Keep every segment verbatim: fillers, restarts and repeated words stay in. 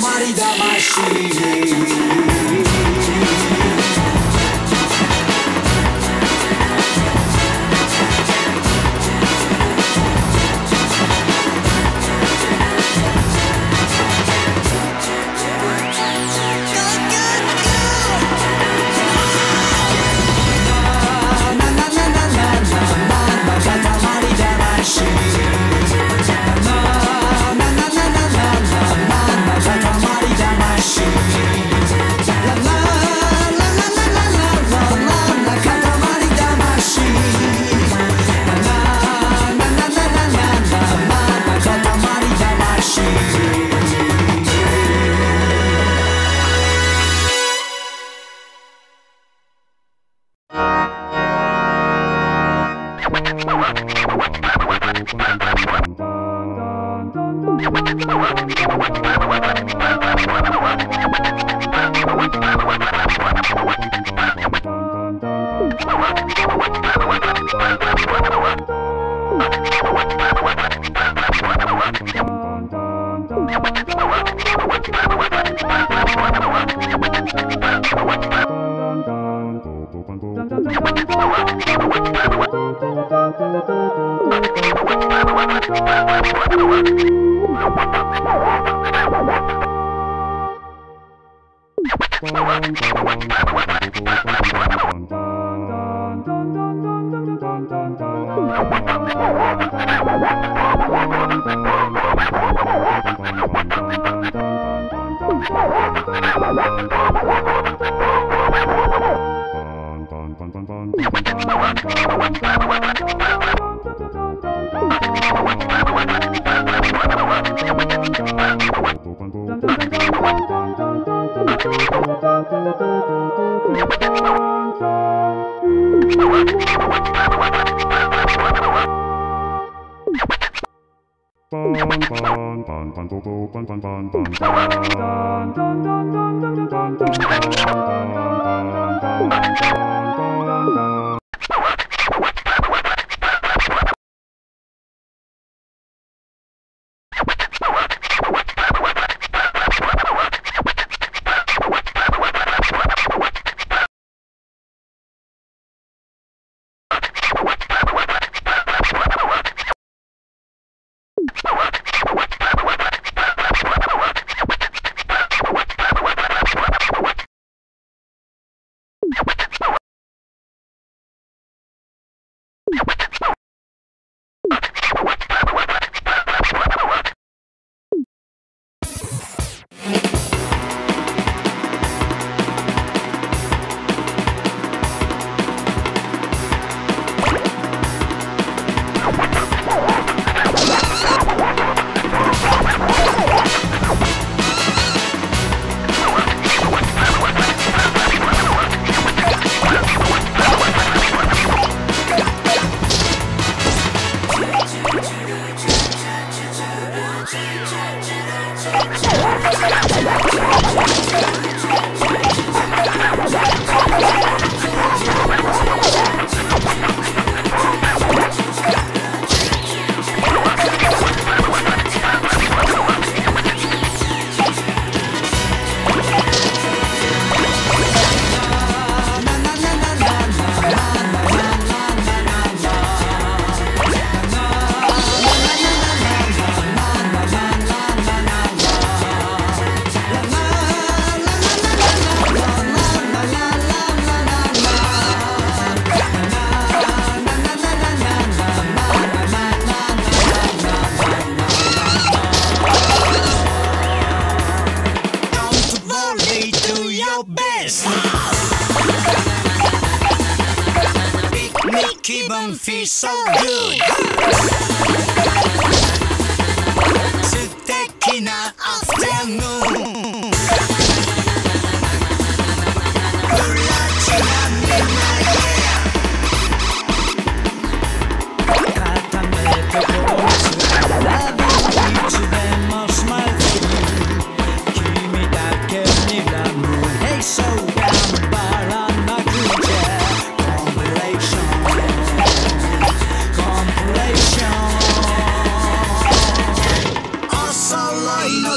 somebody got my C D.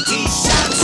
T-shirts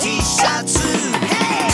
T-shirts, hey!